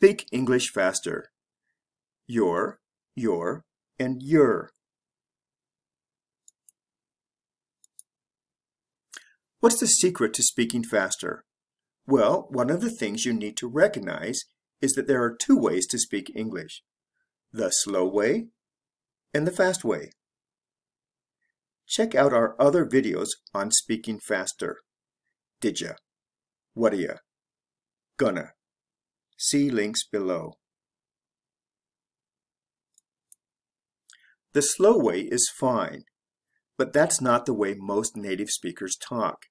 Speak English faster. Your, and your. What's the secret to speaking faster? Well, one of the things you need to recognize is that there are two ways to speak English: the slow way and the fast way. Check out our other videos on speaking faster. Didja, what'ya, gonna. See links below. The slow way is fine, but that's not the way most native speakers talk.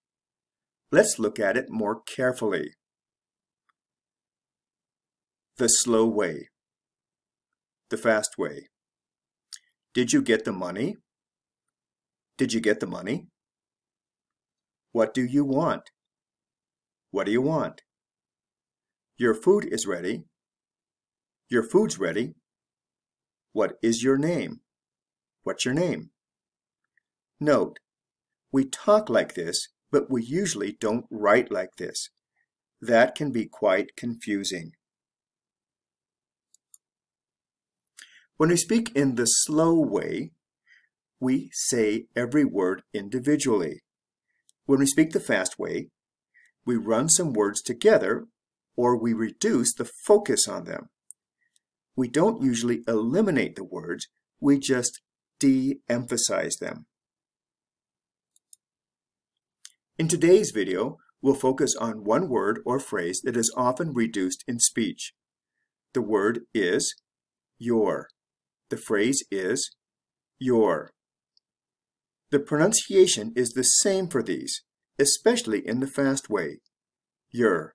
Let's look at it more carefully. The slow way. The fast way. Did you get the money? Did you get the money? What do you want? What do you want? Your food is ready. Your food's ready. What is your name? What's your name? Note, we talk like this, but we usually don't write like this. That can be quite confusing. When we speak in the slow way, we say every word individually. When we speak the fast way, we run some words together, or we reduce the focus on them. We don't usually eliminate the words, we just de-emphasize them. In today's video, we'll focus on one word or phrase that is often reduced in speech. The word is your. The phrase is your. The pronunciation is the same for these, especially in the fast way, your.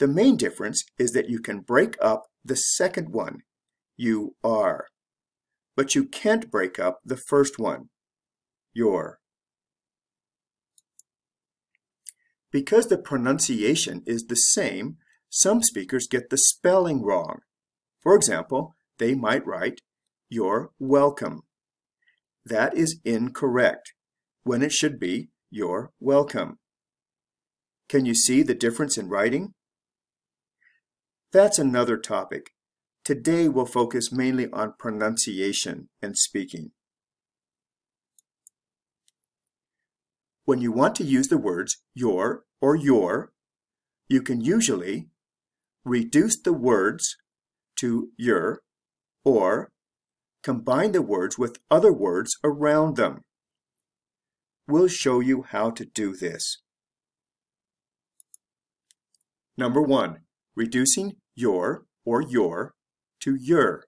The main difference is that you can break up the second one, you are, but you can't break up the first one, your. Because the pronunciation is the same, some speakers get the spelling wrong. For example, they might write, you're welcome. That is incorrect, when it should be, you're welcome. Can you see the difference in writing? That's another topic. Today we'll focus mainly on pronunciation and speaking. When you want to use the words your or your, you can usually reduce the words to your or combine the words with other words around them. We'll show you how to do this. Number one, reducing your or your to your.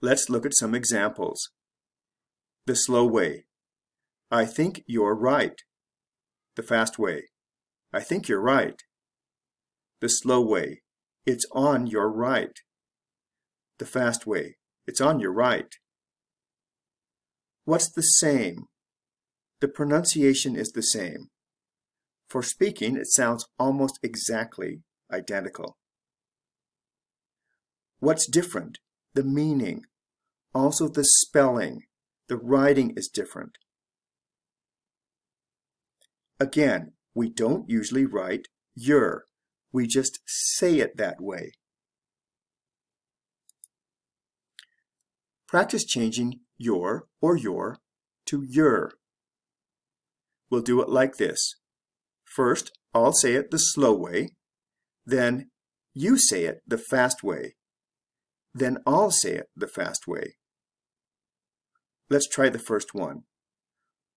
Let's look at some examples. The slow way. I think you're right. The fast way. I think you're right. The slow way. It's on your right. The fast way. It's on your right. What's the same? The pronunciation is the same. For speaking, it sounds almost exactly identical. What's different? The meaning. Also the spelling. The writing is different. Again, we don't usually write your. We just say it that way. Practice changing your or your to your. We'll do it like this. First, I'll say it the slow way. Then, you say it the fast way. Then I'll say it the fast way. Let's try the first one.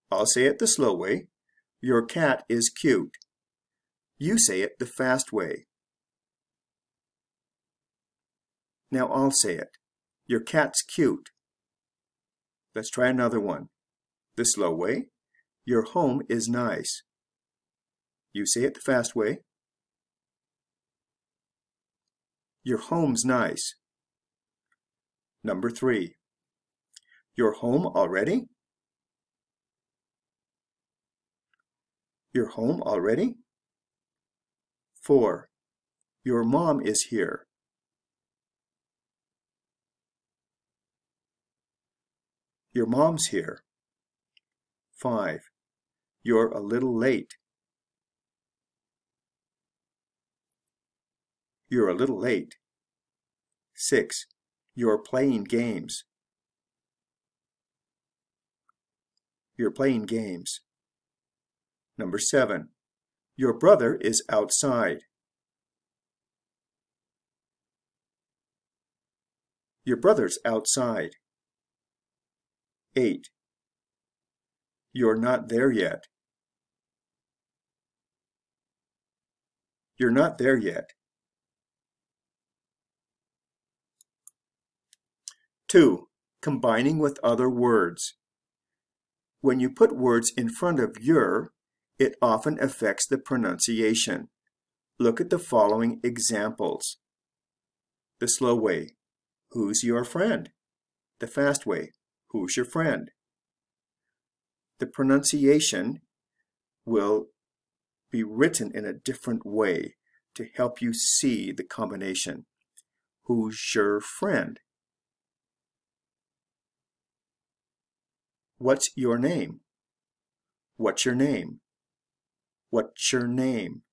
I'll say it the slow way. Your cat is cute. You say it the fast way. Now I'll say it. Your cat's cute. Let's try another one. The slow way. Your home is nice. You say it the fast way. Your home's nice. Number three. You're home already? You're home already? Four. Your mom is here. Your mom's here. Five. You're a little late. You're a little late. 6. You're playing games. You're playing games. Number 7. Your brother is outside. Your brother's outside. 8. You're not there yet. You're not there yet. 2. Combining with other words. When you put words in front of your, it often affects the pronunciation. Look at the following examples. The slow way, who's your friend? The fast way, who's your friend? The pronunciation will be written in a different way to help you see the combination. Who's your friend? What's your name? What's your name? What's your name?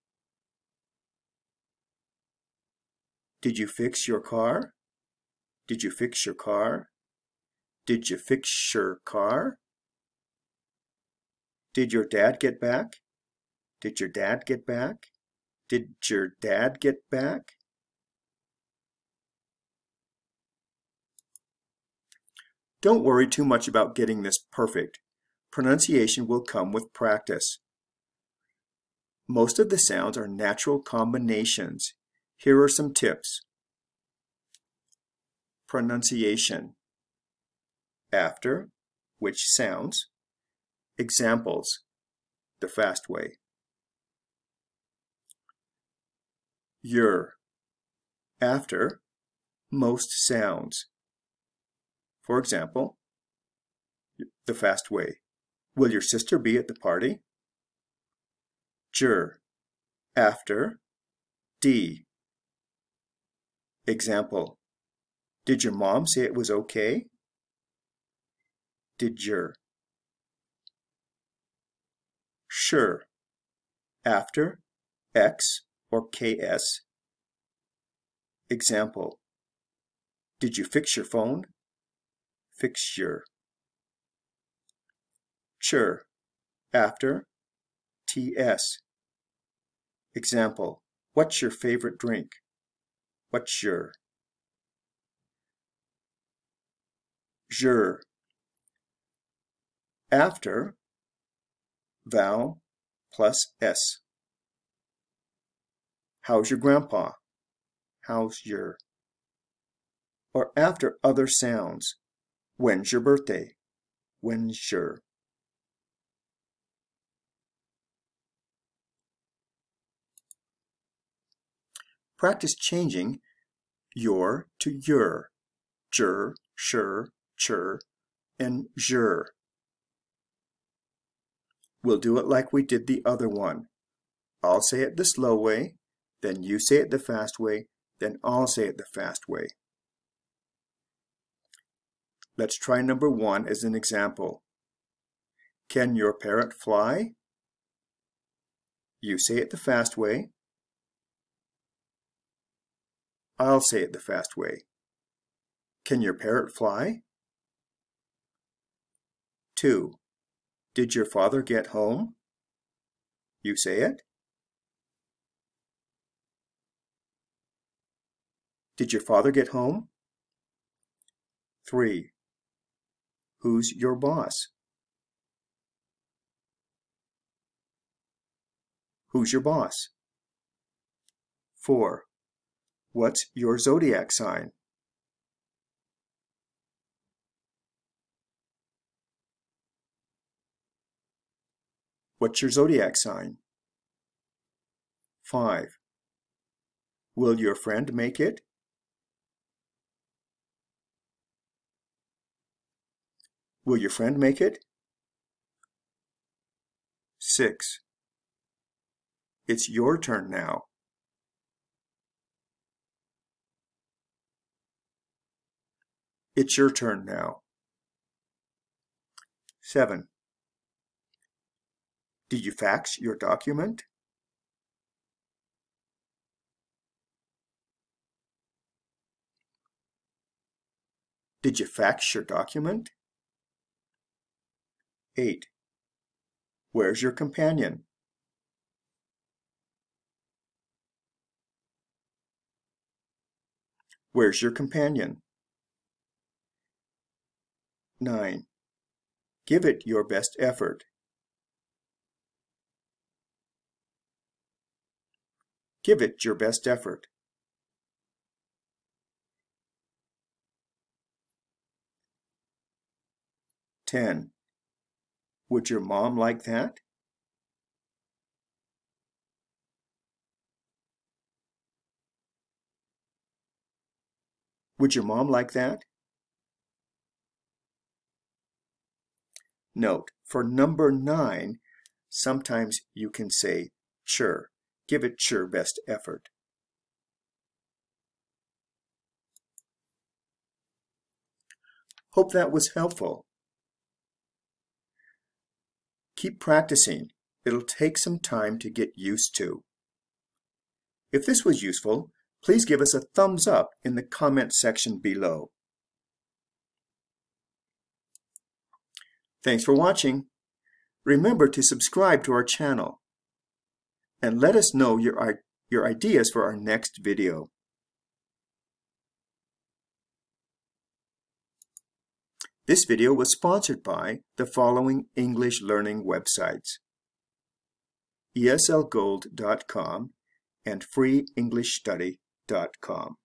Did you fix your car? Did you fix your car? Did you fix your car? Did your dad get back? Did your dad get back? Did your dad get back? 'Don't worry too much about getting this perfect. Pronunciation will come with practice. Most of the sounds are natural combinations. Here are some tips. Pronunciation. After which sounds? Examples. The fast way. Your. After most sounds. For example, the fast way. Will your sister be at the party? Jur. After. D. Example. Did your mom say it was okay? Did your. Sure. After. X or KS. Example. Did you fix your phone? Fixture. Sure. After. TS. Example. What's your favorite drink? What's your? Sure. After. Vowel plus S. How's your grandpa? How's your? Or after other sounds. When's your birthday? When's your? Practice changing your to your, jur, sure, chur, and jur. We'll do it like we did the other one. I'll say it the slow way, then you say it the fast way, then I'll say it the fast way. Let's try number 1 as an example. Can your parrot fly? You say it the fast way. I'll say it the fast way. Can your parrot fly? 2. Did your father get home? You say it. Did your father get home? 3. Who's your boss? Who's your boss? 4. What's your zodiac sign? What's your zodiac sign? 5. Will your friend make it? Will your friend make it? 6. It's your turn now. It's your turn now. 7. Did you fax your document? Did you fax your document? 8. Where's your companion? 9. Give it your best effort. Give it your best effort. 10. Would your mom like that? Note, for number 9, sometimes you can say sure. Give it your best effort. 'Hope that was helpful. Keep practicing. It'll take some time to get used to. If this was useful, please give us a thumbs up in the comment section below. Thanks for watching. Remember to subscribe to our channel and let us know your ideas for our next video. This video was sponsored by the following English learning websites: ESLgold.com and FreeEnglishStudy.com.